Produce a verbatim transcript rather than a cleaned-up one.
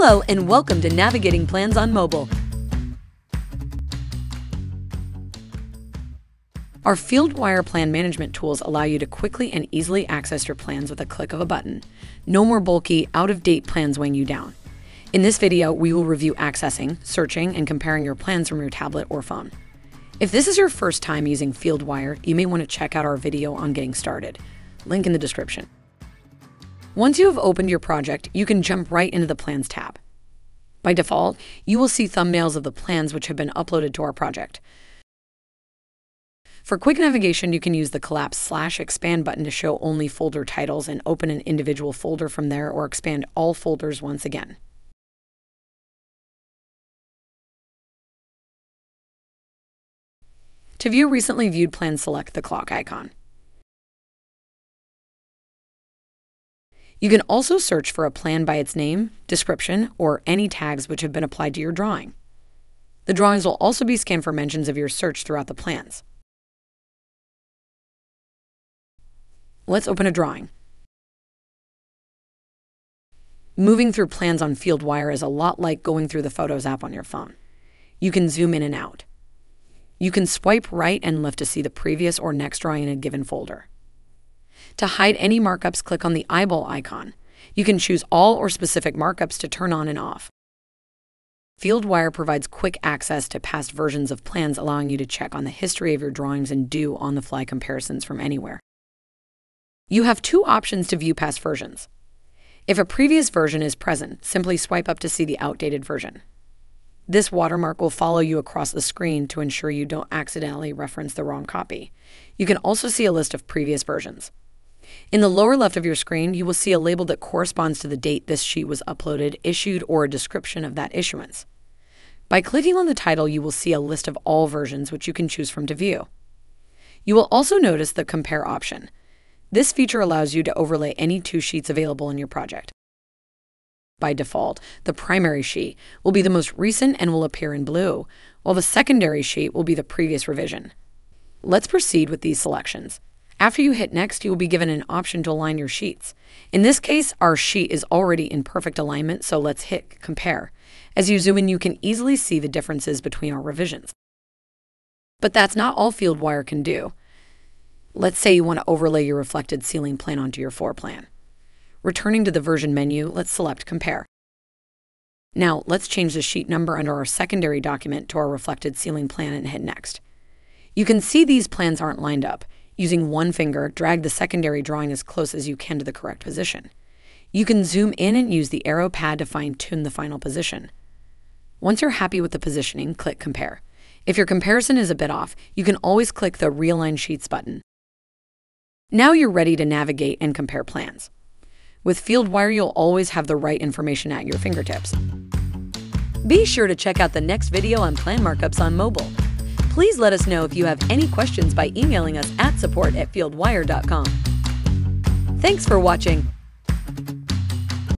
Hello and welcome to Navigating Plans on Mobile. Our Fieldwire plan management tools allow you to quickly and easily access your plans with a click of a button. No more bulky, out-of-date plans weighing you down. In this video, we will review accessing, searching, and comparing your plans from your tablet or phone. If this is your first time using Fieldwire, you may want to check out our video on getting started. Link in the description. Once you have opened your project, you can jump right into the Plans tab. By default, you will see thumbnails of the plans which have been uploaded to our project. For quick navigation, you can use the collapse slash expand button to show only folder titles and open an individual folder from there, or expand all folders once again. To view recently viewed plans, select the clock icon. You can also search for a plan by its name, description, or any tags which have been applied to your drawing. The drawings will also be scanned for mentions of your search throughout the plans. Let's open a drawing. Moving through plans on Fieldwire is a lot like going through the Photos app on your phone. You can zoom in and out. You can swipe right and left to see the previous or next drawing in a given folder. To hide any markups, click on the eyeball icon. You can choose all or specific markups to turn on and off. Fieldwire provides quick access to past versions of plans, allowing you to check on the history of your drawings and do on-the-fly comparisons from anywhere. You have two options to view past versions. If a previous version is present, simply swipe up to see the outdated version. This watermark will follow you across the screen to ensure you don't accidentally reference the wrong copy. You can also see a list of previous versions. In the lower left of your screen, you will see a label that corresponds to the date this sheet was uploaded, issued, or a description of that issuance. By clicking on the title, you will see a list of all versions which you can choose from to view. You will also notice the Compare option. This feature allows you to overlay any two sheets available in your project. By default, the primary sheet will be the most recent and will appear in blue, while the secondary sheet will be the previous revision. Let's proceed with these selections. After you hit Next, you will be given an option to align your sheets. In this case, our sheet is already in perfect alignment, so let's hit Compare. As you zoom in, you can easily see the differences between our revisions. But that's not all Fieldwire can do. Let's say you want to overlay your reflected ceiling plan onto your floor plan. Returning to the Version menu, let's select Compare. Now, let's change the sheet number under our secondary document to our reflected ceiling plan and hit Next. You can see these plans aren't lined up. Using one finger, drag the secondary drawing as close as you can to the correct position. You can zoom in and use the arrow pad to fine-tune the final position. Once you're happy with the positioning, click Compare. If your comparison is a bit off, you can always click the Realign Sheets button. Now you're ready to navigate and compare plans. With Fieldwire, you'll always have the right information at your fingertips. Be sure to check out the next video on plan markups on mobile. Please let us know if you have any questions by emailing us at support at fieldwire dot com. Thanks for watching.